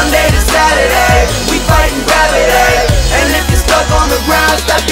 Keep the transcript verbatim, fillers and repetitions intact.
Sunday to Saturday, we fighting gravity. And if you're stuck on the ground, stop